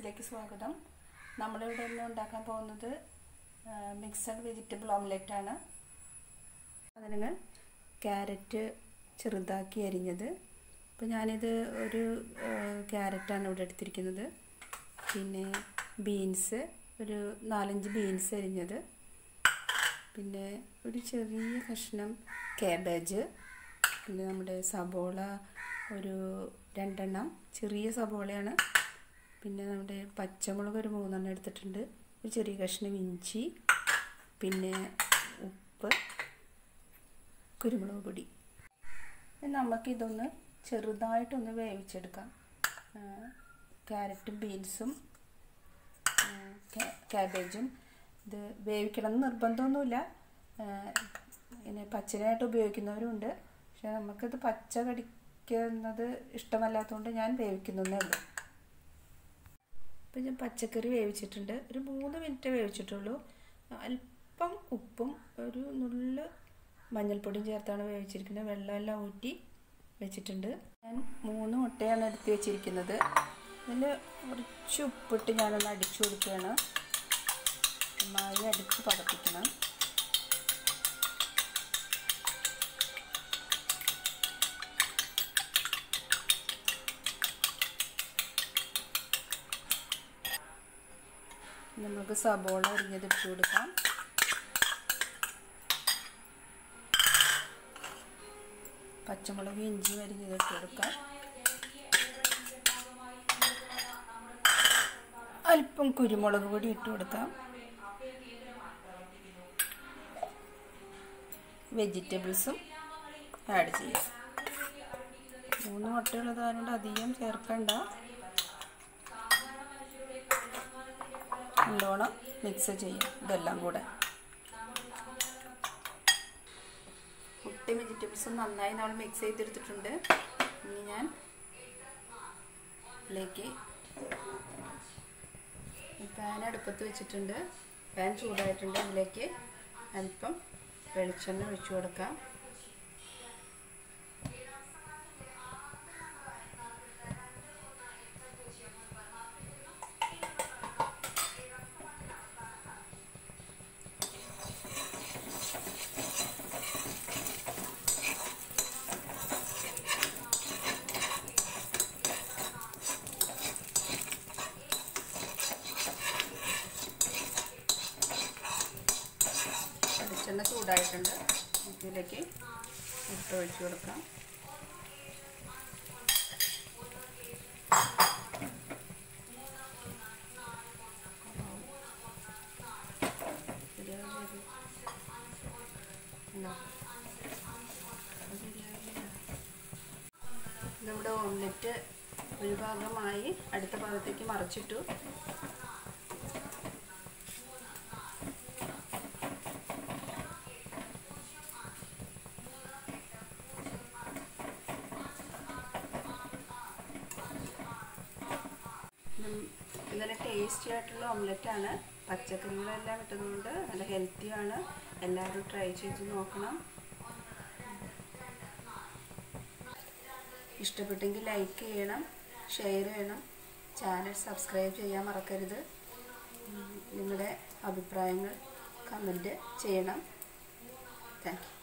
ക്ലാസ്സിലേക്ക് സ്വാഗതം. നമ്മളിവിടെ ഇന്ന് ഉണ്ടാക്കാൻ പോകുന്നത് മിക്സഡ് വെജിറ്റബിൾ ഓംലെറ്റാണ്. അതിന് ക്യാരറ്റ് ചെറുതാക്കി അരിഞ്ഞത്. അപ്പോൾ ഞാനിത് ഒരു ക്യാരറ്റാണ് ഇവിടെ എടുത്തിരിക്കുന്നത്. പിന്നെ ബീൻസ് ഒരു 4-5 ബീൻസ് അരിഞ്ഞത്. പിന്നെ ഒരു ചെറിയ കഷ്ണം കാബേജ്. പിന്നെ നമ്മുടെ സബോള ഒരു 2 ചെറിയ സബോളയാണ്. പിന്നെ നമ്മുടെ പച്ചമുളക് ഒരു 3 എടുത്തിട്ടുണ്ട്. ഒരു ചെറിയ കഷ്ണം ഇഞ്ചി, പിന്നെ ഉപ്പ്, കുരുമുളക് പൊടി. നമുക്കിതൊന്ന് ചെറുതായിട്ടൊന്ന് വേവിച്ചെടുക്കാം. ക്യാരറ്റും ബീൻസും ക്യാബേജും ഇത് വേവിക്കണം എന്ന് നിർബന്ധമൊന്നുമില്ല. ഇങ്ങനെ പച്ചനായിട്ട് ഉപയോഗിക്കുന്നവരുണ്ട്. പക്ഷേ നമുക്കിത് പച്ച കടിക്കുന്നത് ഇഷ്ടമല്ലാത്തതുകൊണ്ട് ഞാൻ വേവിക്കുന്നതേ ഉള്ളൂ. ഞാൻ പച്ചക്കറി വേവിച്ചിട്ടുണ്ട്. ഒരു 3 മിനിറ്റ് വേവിച്ചിട്ടുള്ളൂ. അല്പം ഉപ്പും ഒരു നുള്ളു മഞ്ഞൾപ്പൊടിയും ചേർത്താണ് വേവിച്ചിരിക്കുന്നത്. വെള്ളമെല്ലാം ഊറ്റി വെച്ചിട്ടുണ്ട്. ഞാൻ 3 മുട്ടയാണ് എടുത്ത് വെച്ചിരിക്കുന്നത്. ഇതിൽ കുറച്ച് ഉപ്പിട്ട് ഞാനൊന്ന് അടിച്ചു കൊടുക്കുകയാണ്. നന്നായി അടിച്ച് പതപ്പിക്കണം. നമുക്ക് സബോള അരിഞ്ഞത് ഇട്ട് കൊടുക്കാം. പച്ചമുളക് ഇഞ്ചി അരിഞ്ഞത് ഇട്ട് കൊടുക്കാം. അല്പം കുരുമുളക് പൊടി ഇട്ട് കൊടുക്കാം. വെജിറ്റബിൾസും ആഡ് ചെയ്യാം. 3 മുട്ടയുള്ളതായതുകൊണ്ട് അധികം ചേർക്കണ്ട. നല്ലോണം മിക്സ് ചെയ്യാം. ഇതെല്ലാം കൂടെ മുട്ടയും വെജിറ്റബിൾസും നന്നായി നമ്മൾ മിക്സ് ചെയ്തെടുത്തിട്ടുണ്ട്. ഇനി ഞാൻ ഇതിലേക്ക് പാൻ അടുപ്പത്ത് വെച്ചിട്ടുണ്ട്. പാൻ ചൂടായിട്ടുണ്ട്. ഇതിലേക്ക് അല്പം വെളിച്ചെണ്ണ ഒഴിച്ചു കൊടുക്കാം. വെളിച്ചെണ്ണ ചൂടായിട്ടുണ്ട്. ഇതിലേക്ക് മുട്ട ഒഴിച്ചു കൊടുക്കാം. നമ്മുടെ ഓംലെറ്റ് ഒരു ഭാഗമായി അടുത്ത ഭാഗത്തേക്ക് മറിച്ചിട്ടു. നല്ല ടേസ്റ്റി ആയിട്ടുള്ള ഓംലെറ്റാണ്. പച്ചക്കറികളെല്ലാം കിട്ടുന്നതുകൊണ്ട് നല്ല ഹെൽത്തിയാണ്. എല്ലാവരും ട്രൈ ചെയ്ത് നോക്കണം. ഇഷ്ടപ്പെട്ടെങ്കിൽ ലൈക്ക് ചെയ്യണം, ഷെയർ ചെയ്യണം. ചാനൽ സബ്സ്ക്രൈബ് ചെയ്യാൻ മറക്കരുത്. നിങ്ങളുടെ അഭിപ്രായങ്ങൾ കമൻറ്റ് ചെയ്യണം. Thank U.